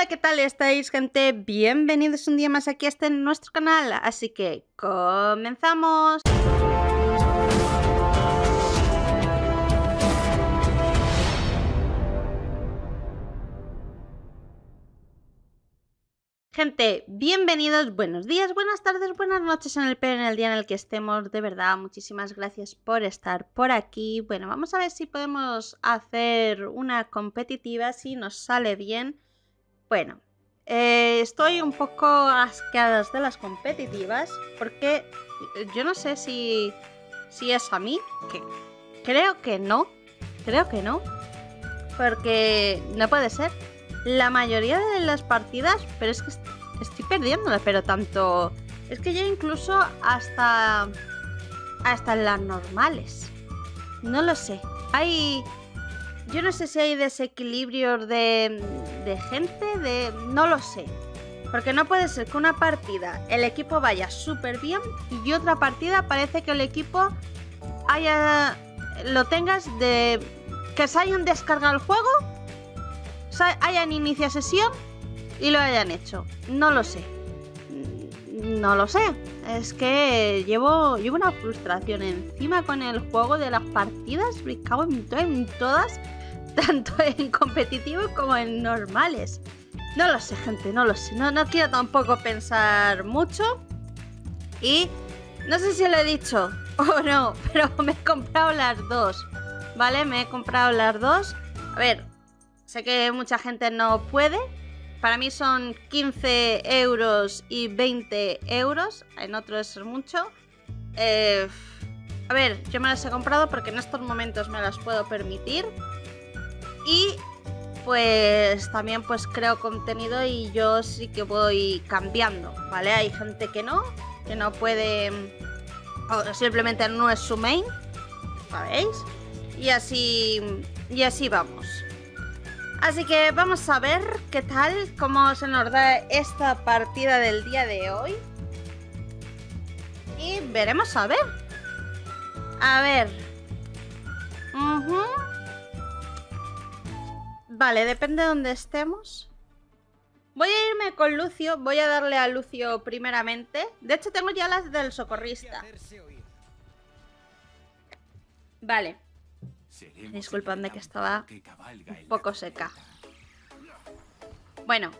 Hola, ¿qué tal estáis, gente? Bienvenidos un día más aquí a este nuestro canal, así que comenzamos. Gente, bienvenidos, buenos días, buenas tardes, buenas noches en el día en el que estemos, de verdad, muchísimas gracias por estar por aquí. Bueno, vamos a ver si podemos hacer una competitiva, si nos sale bien. Bueno, estoy un poco asqueada de las competitivas, porque yo no sé si es a mí, que creo que no, porque no puede ser. La mayoría de las partidas, pero es que estoy perdiéndolas, pero tanto... Es que yo incluso hasta las normales. No lo sé. Hay... Yo no sé si hay desequilibrios de gente, no lo sé. Porque no puede ser que una partida el equipo vaya súper bien y otra partida parece que el equipo haya... Lo tengas de... Que se hayan descargado el juego... hayan iniciado sesión y lo hayan hecho, no lo sé, es que llevo una frustración encima con el juego de las partidas, me cago en todas, tanto en competitivos como en normales. No lo sé, gente, no lo sé, no quiero tampoco pensar mucho. Y no sé si lo he dicho o no, pero me he comprado las dos, ¿vale? Me he comprado las dos, a ver. Sé que mucha gente no puede, para mí son 15€ y 20€, en otros es mucho. A ver, yo me las he comprado porque en estos momentos me las puedo permitir. Y pues también pues creo contenido y yo sí que voy cambiando, ¿vale? Hay gente que no puede, o simplemente no es su main, ¿sabéis? Y así vamos. Así que vamos a ver qué tal, cómo se nos da esta partida del día de hoy. Y veremos a ver. A ver. Vale, depende de donde estemos. Voy a irme con Lucio, voy a darle a Lucio primeramente. De hecho tengo ya las del socorrista. Vale. Disculpadme que estaba un poco seca. Bueno,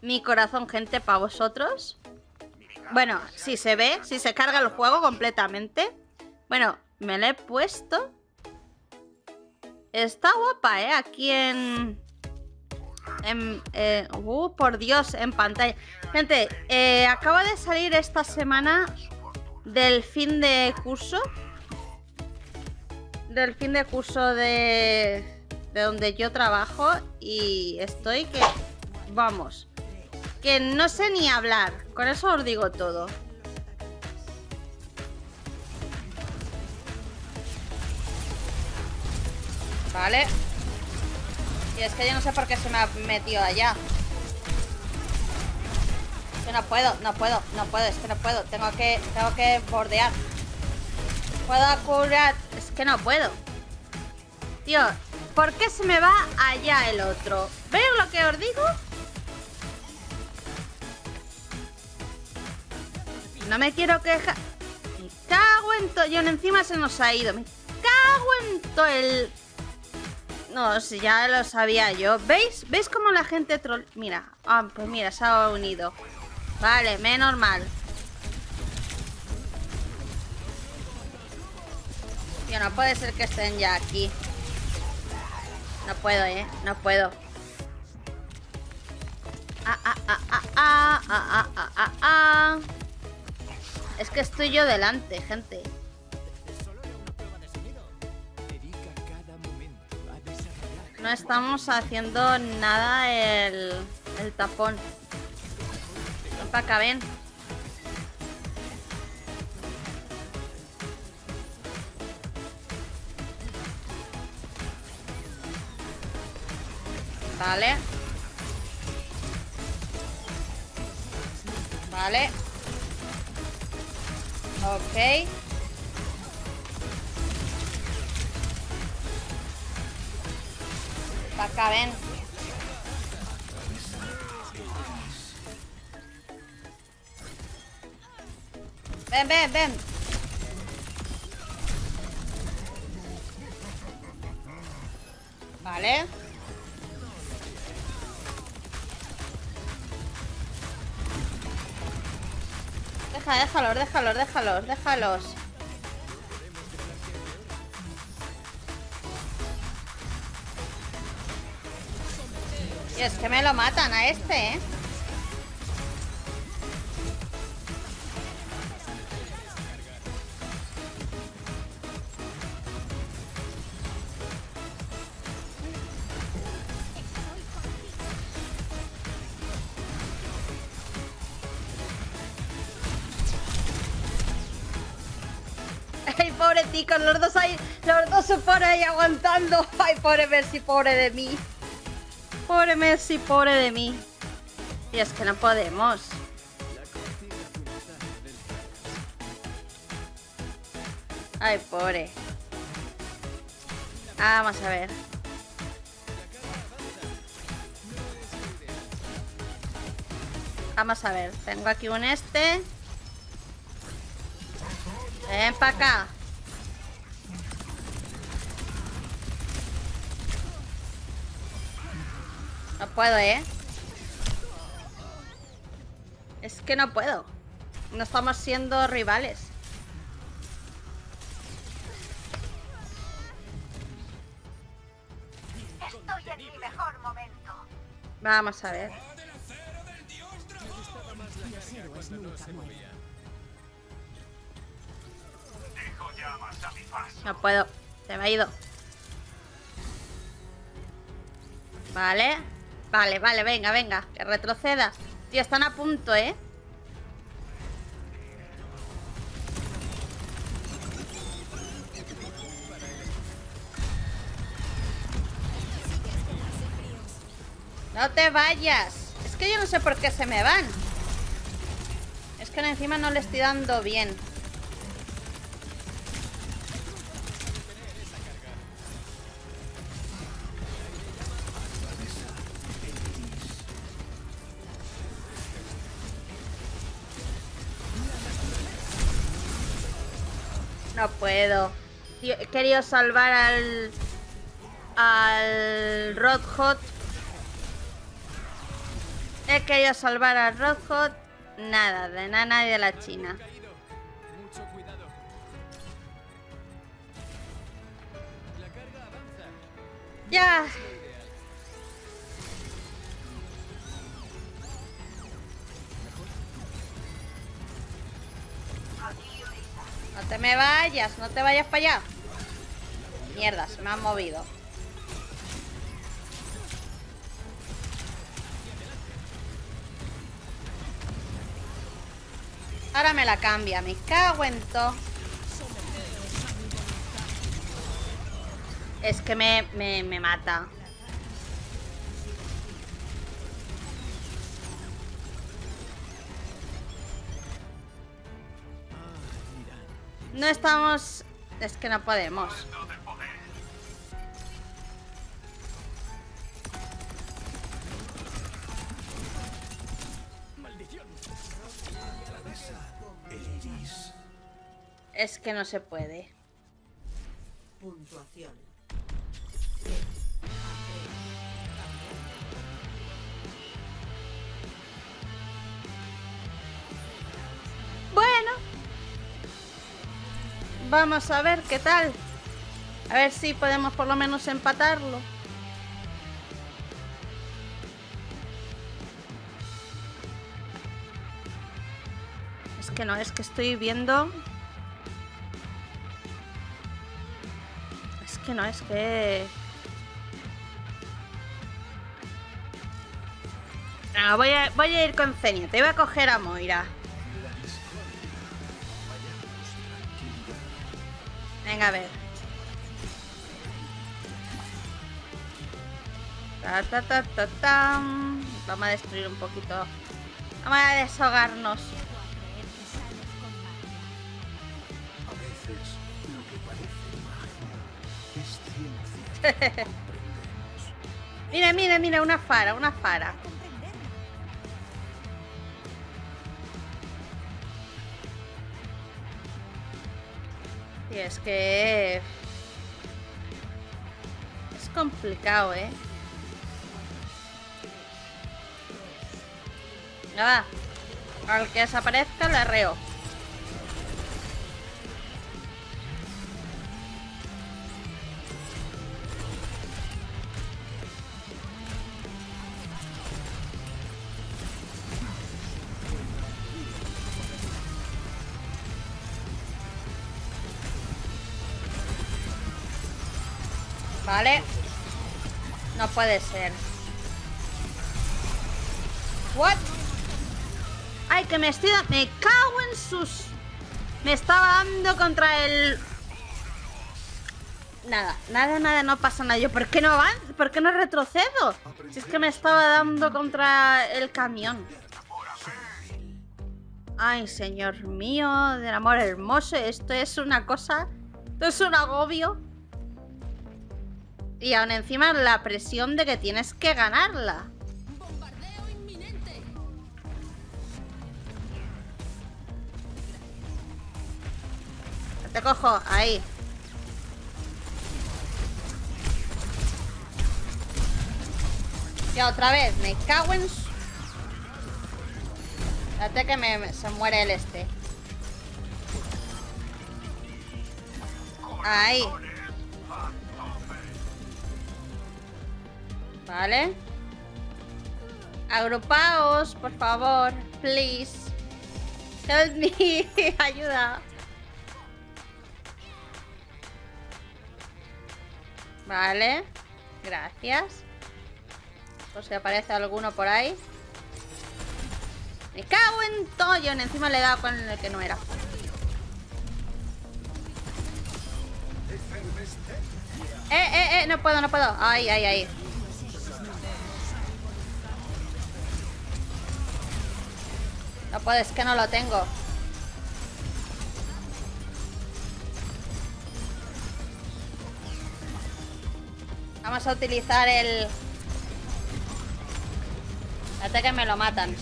mi corazón, gente, para vosotros. Bueno, si se ve, si se carga el juego completamente. Bueno, me lo he puesto. Está guapa, ¿eh? Aquí por Dios, en pantalla. Gente, acaba de salir esta semana del fin de curso. Del fin de curso de donde yo trabajo, y estoy que, vamos, que no sé ni hablar, con eso os digo todo. Vale. Y es que yo no sé por qué se me ha metido allá. Yo no puedo, es que no puedo, tengo que bordear. Puedo curar, es que no puedo. Tío, ¿por qué se me va allá el otro? ¿Veis lo que os digo? No me quiero quejar. Me cago en todo. Yo encima se nos ha ido. Me cago en todo el... No, si ya lo sabía yo. ¿Veis? ¿Veis cómo la gente troll? Mira, ah, pues mira, se ha unido. Vale, menos mal. No puede ser que estén ya aquí. No puedo, no puedo. Es que estoy yo delante, gente. No estamos haciendo nada el tapón. Ven para acá, ven. Vale. Vale. Ok. Para acá, ven. Ven, ven, ven. Vale. Déjalos. Dios, que me lo matan a este, ¿eh? Ay, pobre ticos, los dos se ponen ahí aguantando. Ay, pobre Mercy, pobre de mí. Pobre Mercy, pobre de mí. Y es que no podemos. Ay, pobre. Ah, vamos a ver. Vamos a ver. Tengo aquí un este. Ven para acá. No puedo, ¿eh? Es que no puedo. No estamos siendo rivales. Estoy en mi mejor momento. Vamos a ver. No puedo, se me ha ido. Vale, vale, vale, venga, venga, que retroceda. Tío, están a punto, ¿eh? No te vayas. Es que yo no sé por qué se me van. Es que encima no le estoy dando bien. No puedo. Tío, he querido salvar al Rothot. He querido salvar al Rothot. Nada, de nada y de la China. Ya. No te me vayas, no te vayas para allá. Mierda, se me han movido. Ahora me la cambia, me cago en todo. Es que me mata. No estamos... Es que no podemos. Es que no se puede. Puntuación. Bueno. Vamos a ver qué tal. A ver si podemos por lo menos empatarlo. Es que no, es que estoy viendo. Es que no, es que... No, voy a ir con Zenya. Te voy a coger a Moira. Venga, a ver. Vamos a destruir un poquito. Vamos a deshogarnos. Mira, mira, mira, una fara, una fara. Y es que... es complicado, ¿eh? Nada. Al que desaparezca le arreo. Vale. No puede ser. What? Ay, que me estoy... me cago en sus... me estaba dando contra el... nada, nada, nada, no pasa nada. Yo, ¿por qué no avanzo? ¿Por qué no retrocedo? Si es que me estaba dando contra el camión. Ay, señor mío, del amor hermoso. Esto es una cosa... esto es un agobio. Y aún encima la presión de que tienes que ganarla. Bombardeo inminente. Te cojo, ahí. Ya otra vez, me cago en... date que se muere el este. Ahí. Vale. Agrupaos, por favor. Please. Help me. Ayuda. Vale. Gracias. Por si aparece alguno por ahí. Me cago en Toyon. Encima le he dado con el que no era. No puedo, no puedo. Ay, ay, ay. No puedo, es que no lo tengo. Vamos a utilizar el... hasta que me lo matan.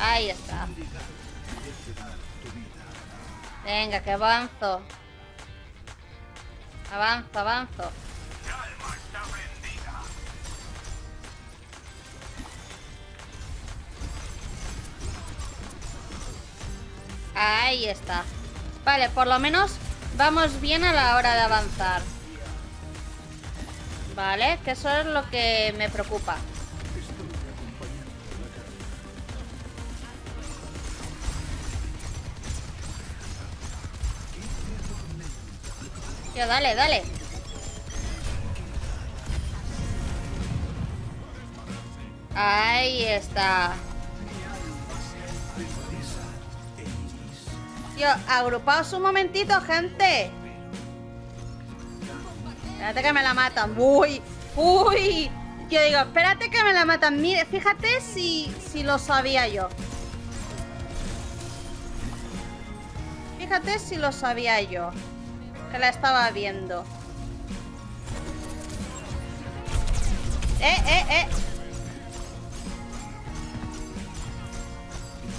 Ahí está. Venga, que avanzo. Avanzo, avanzo. Ahí está. Vale, por lo menos vamos bien a la hora de avanzar. Vale, que eso es lo que me preocupa. Yo, dale, dale. Ahí está. Tío, agrupaos un momentito, gente. Espérate que me la matan. Uy, uy. Yo digo, espérate que me la matan. Mire, fíjate si lo sabía yo. Fíjate si lo sabía yo. Que la estaba viendo.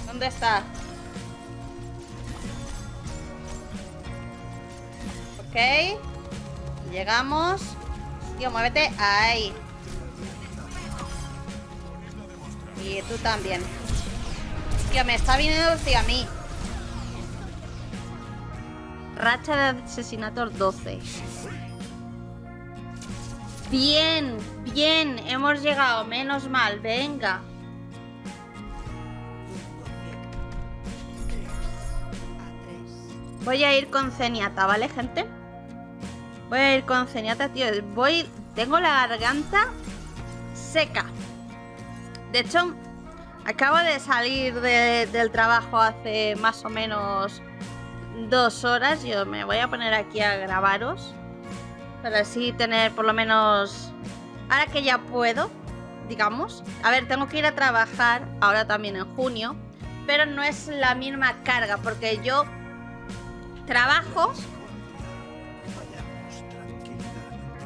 ¿Dónde está? Ok, llegamos. Tío, muévete. Ahí. Y tú también. Tío, me está viniendo hacia mí. Racha de asesinatos 12. Bien, bien. Hemos llegado, menos mal. Venga. Voy a ir con Zenyatta, ¿vale, gente? Voy a ir con Zenyatta, tío. Tengo la garganta seca. De hecho, acabo de salir del trabajo hace más o menos 2 horas. Yo me voy a poner aquí a grabaros. Para así tener por lo menos... ahora que ya puedo, digamos. A ver, tengo que ir a trabajar ahora también en junio. Pero no es la misma carga porque yo... trabajo.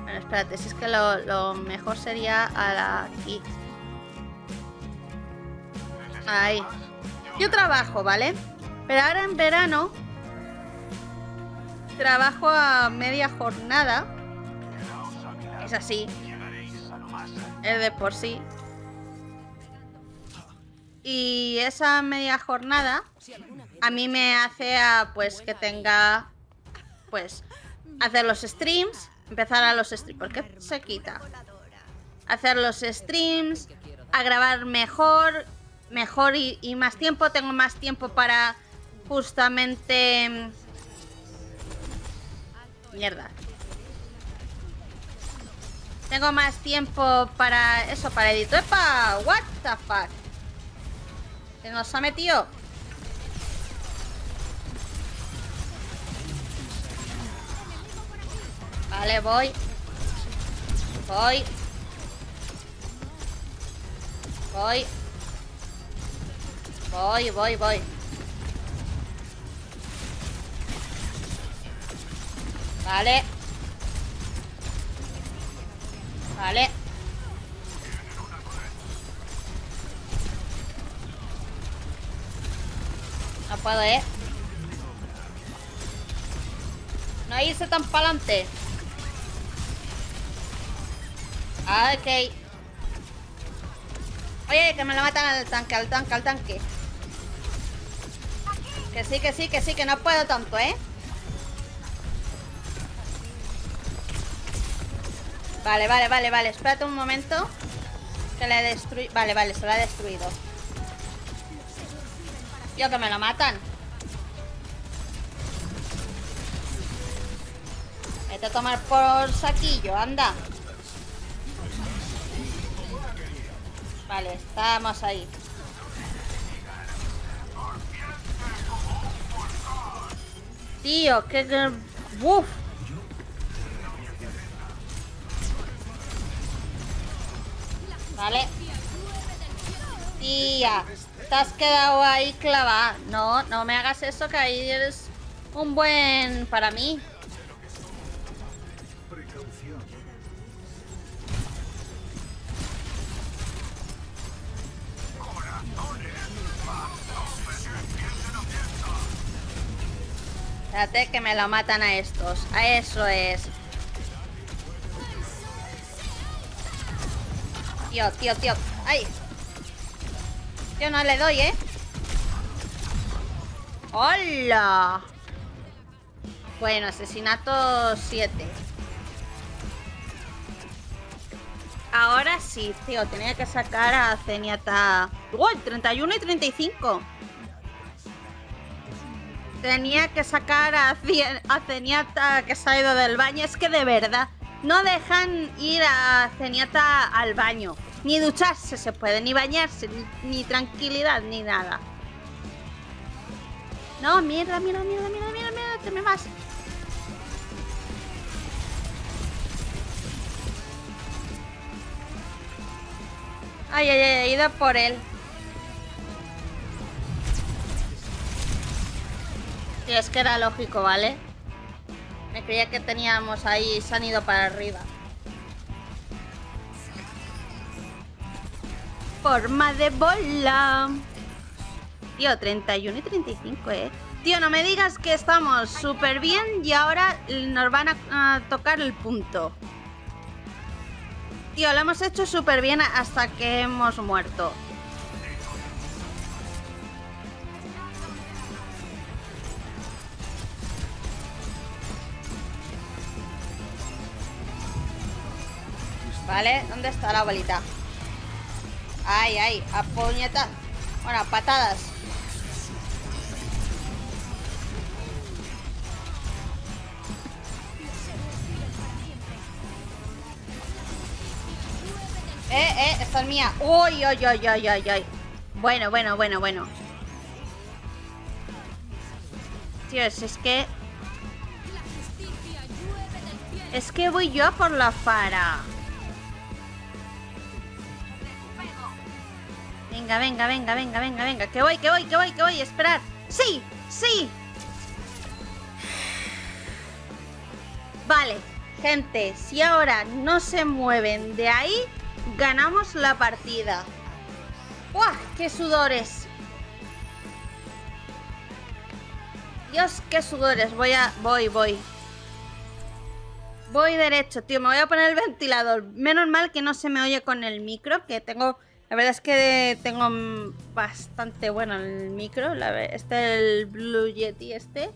Bueno, espérate, si es que lo mejor sería aquí. Ahí. Yo trabajo, ¿vale? Pero ahora en verano trabajo a media jornada. Es así. Es de por sí. Y esa media jornada a mí me hace a, pues que tenga, pues hacer los streams, empezar a los streams, porque se quita. Hacer los streams, a grabar mejor y más tiempo. Tengo más tiempo para justamente... Mierda. Tengo más tiempo para eso, para editar. ¡Epa! What the fuck. ¿Se nos ha metido? Vale, voy. Voy. Voy. Voy, voy, voy. Vale. Vale. No puedo, ¿eh? No irse tan pa'lante. Ah, ok. Oye, que me lo matan al tanque, al tanque, al tanque. Que sí, que sí, que sí, que no puedo tanto, ¿eh? Vale, vale, vale, vale. Espérate un momento. Que le destruí. Vale, vale, se lo ha destruido. Yo que me lo matan. Vete a tomar por saquillo, anda. Vale, estamos ahí. Tío, que... ¡Uf! Vale. Tía, te has quedado ahí clavada. No, no me hagas eso, que ahí eres un buen para mí. Espérate que me lo matan a estos. A eso es. Tío, tío, tío. ¡Ay! Yo no le doy, ¿eh? ¡Hola! Bueno, asesinato 7. Ahora sí, tío. Tenía que sacar a Zenyatta. ¡Uy! 31 y 35. Tenía que sacar a Zenyatta, que se ha ido del baño. Es que de verdad, no dejan ir a Zenyatta al baño. Ni ducharse se puede, ni bañarse, ni tranquilidad, ni nada. No, mierda, mierda, mierda, mierda, mierda, mierda, te me vas. Ay, ay, ay, he ido por él. Sí, es que era lógico, ¿vale? Me creía que teníamos ahí, se han ido para arriba. Forma de bola. Tío, 31 y 35, ¿eh? Tío, no me digas que estamos súper bien y ahora nos van a tocar el punto. Tío, lo hemos hecho súper bien hasta que hemos muerto. ¿Vale? ¿Dónde está la bolita? ¡Ay, ay! ¡A puñetas! Bueno, a patadas. Esta es mía. ¡Uy, uy, uy, uy, uy, uy! Bueno, bueno, bueno, bueno. Dios, es que... Es que voy yo por la fara. Venga, venga, venga, venga, venga, venga. Que voy, que voy, que voy, que voy. Esperar. ¡Sí! ¡Sí! Vale, gente. Si ahora no se mueven de ahí, ganamos la partida. ¡Buah! ¡Qué sudores! Dios, qué sudores. Voy derecho, tío. Me voy a poner el ventilador. Menos mal que no se me oye con el micro, que tengo... La verdad es que tengo bastante bueno el micro. El Blue Yeti este.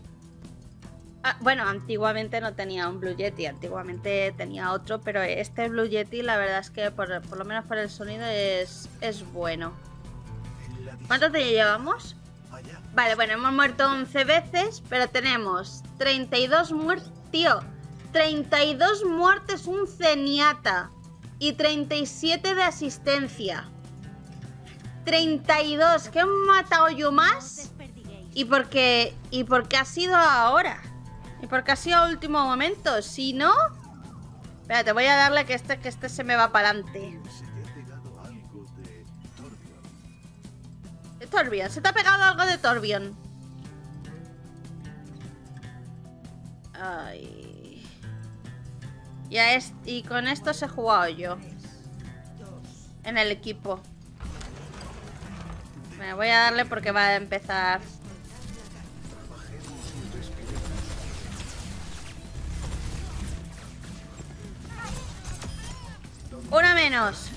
Ah, bueno, antiguamente no tenía un Blue Yeti. Antiguamente tenía otro. Pero este Blue Yeti, la verdad es que por lo menos para el sonido es bueno. ¿Cuánto te llevamos? Vale, bueno, hemos muerto 11 veces. Pero tenemos 32 muertes. Tío, 32 muertes un Zenyatta. Y 37 de asistencia. 32, que han matado yo más. Y porque ha sido ahora. Y porque ha sido el último momento. Si no... Espérate, voy a darle que este se me va para adelante. Torbjorn, se te ha pegado algo de Torbjorn. Ay. Ya es, y con esto se he jugado yo. En el equipo. Me voy a darle porque va a empezar. Una menos.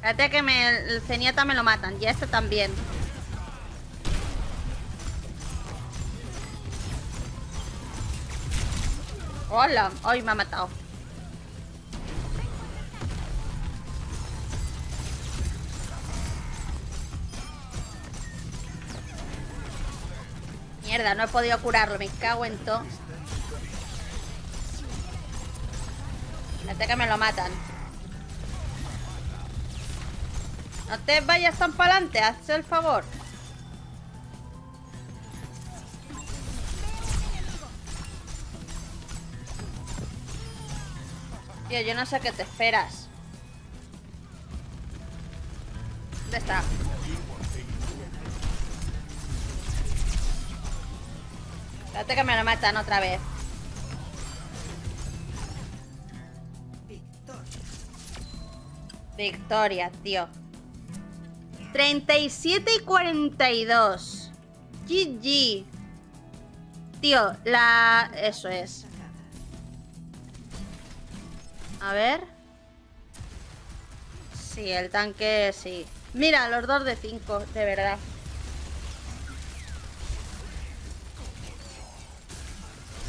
Espérate que el Zenyatta me lo matan. Y este también. Hola, hoy me ha matado. Mierda, no he podido curarlo. Me cago en todo. Espérate que me lo matan. No te vayas tan para adelante, hazte el favor. Tío, yo no sé qué te esperas. ¿Dónde está? Espérate que me lo matan otra vez. Victoria, tío. 37 y 42. GG. Tío, eso es. A ver. Sí, el tanque, sí. Mira, los dos de 5, de verdad.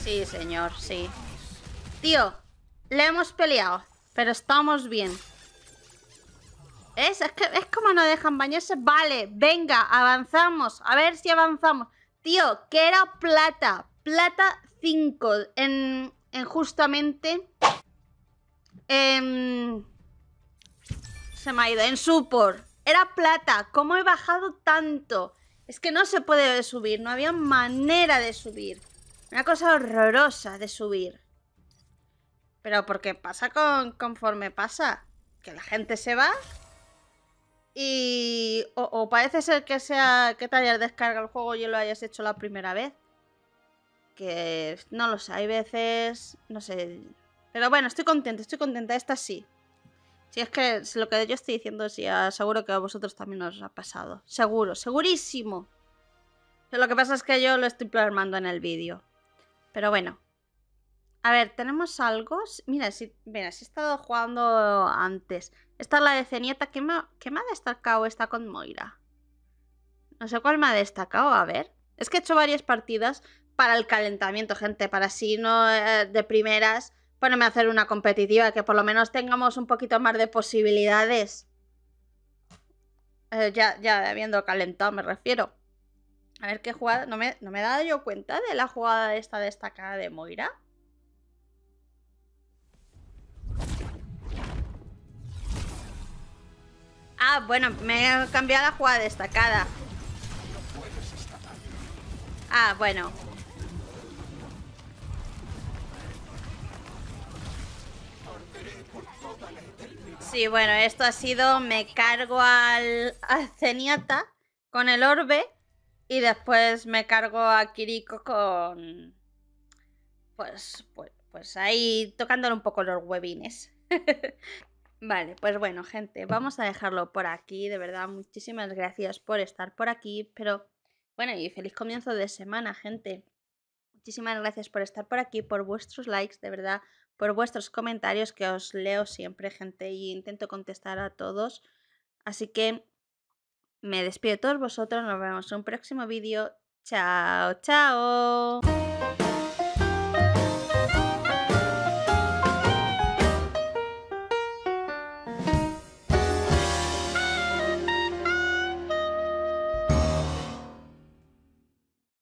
Sí, señor, sí. Tío, le hemos peleado, pero estamos bien. Es como no dejan bañarse. Vale, venga, avanzamos. A ver si avanzamos. Tío, que era plata. Plata 5 en justamente se me ha ido, en support. Era plata, ¿cómo he bajado tanto? Es que no se puede subir. No había manera de subir. Una cosa horrorosa de subir. Pero porque pasa conforme pasa. Que la gente se va. Y o parece ser que sea que te hayas descargado el juego y lo hayas hecho la primera vez. Que no lo sé, hay veces, no sé. Pero bueno, estoy contenta, esta sí. Si es que lo que yo estoy diciendo, sí, seguro que a vosotros también os ha pasado. Seguro, segurísimo. Pero lo que pasa es que yo lo estoy plasmando en el vídeo. Pero bueno. A ver, ¿tenemos algo? Mira, si he estado jugando antes. Esta es la de Zenyatta. ¿Qué me ha destacado esta con Moira? No sé cuál me ha destacado, a ver. Es que he hecho varias partidas para el calentamiento, gente. Para si no de primeras ponerme a hacer una competitiva. Que por lo menos tengamos un poquito más de posibilidades. Ya habiendo calentado, me refiero. A ver qué jugada... No me he dado yo cuenta de la jugada esta destacada de Moira. Ah, bueno, me he cambiado la jugada destacada. Ah, bueno. Sí, bueno, esto ha sido... Me cargo al Zenyatta con el orbe y después me cargo a Kiriko con... Pues ahí tocándole un poco los huevines. Vale, pues bueno, gente, vamos a dejarlo por aquí. De verdad, muchísimas gracias por estar por aquí, pero Bueno, y feliz comienzo de semana, gente. Muchísimas gracias por estar por aquí, por vuestros likes, de verdad, por vuestros comentarios, que os leo siempre, gente, y intento contestar a todos. Así que me despido de todos vosotros, nos vemos en un próximo vídeo. ¡Chao, chao!